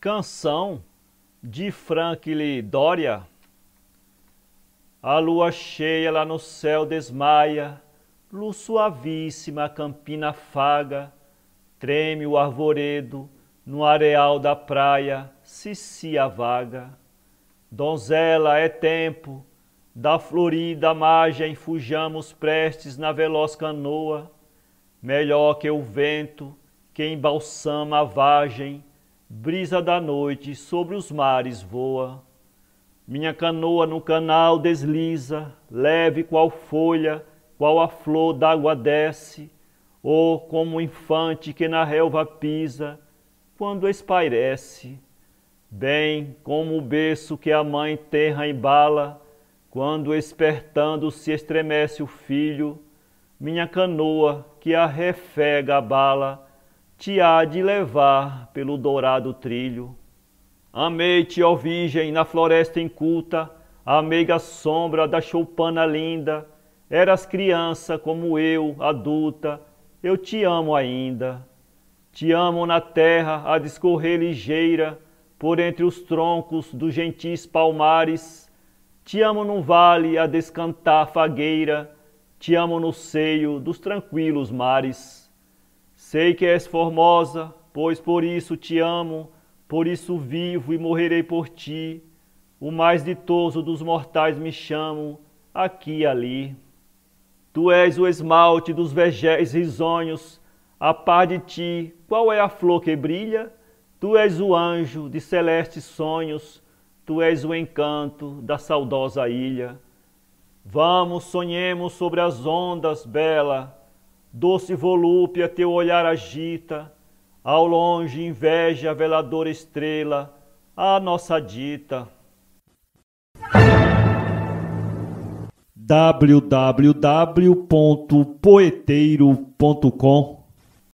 Canção de Franklin Doria. A lua cheia lá no céu desmaia, luz suavíssima a campina afaga, treme o arvoredo, no areal da praia se avaga. Donzela, é tempo, da florida margem fujamos prestes na veloz canoa, melhor que o vento que embalsama a vagem, brisa da noite sobre os mares voa. Minha canoa no canal desliza, leve qual folha, qual a flor d'água desce, ou como o infante que na relva pisa, quando espairece. Bem como o berço que a mãe terra embala, quando espertando se estremece o filho, minha canoa que a refega a bala, te há de levar pelo dourado trilho. Amei-te, ó virgem, na floresta inculta, a meiga sombra da choupana linda. Eras criança como eu, adulta, eu te amo ainda. Te amo na terra a discorrer ligeira, por entre os troncos dos gentis palmares. Te amo num vale a descantar fagueira, te amo no seio dos tranquilos mares. Sei que és formosa, pois por isso te amo, por isso vivo e morrerei por ti. O mais ditoso dos mortais me chamo, aqui e ali. Tu és o esmalte dos vergéis risonhos, a par de ti, qual é a flor que brilha? Tu és o anjo de celestes sonhos, tu és o encanto da saudosa ilha. Vamos, sonhemos sobre as ondas, bela, doce volúpia teu olhar agita, ao longe inveja a veladora estrela, a nossa dita. www.poeteiro.com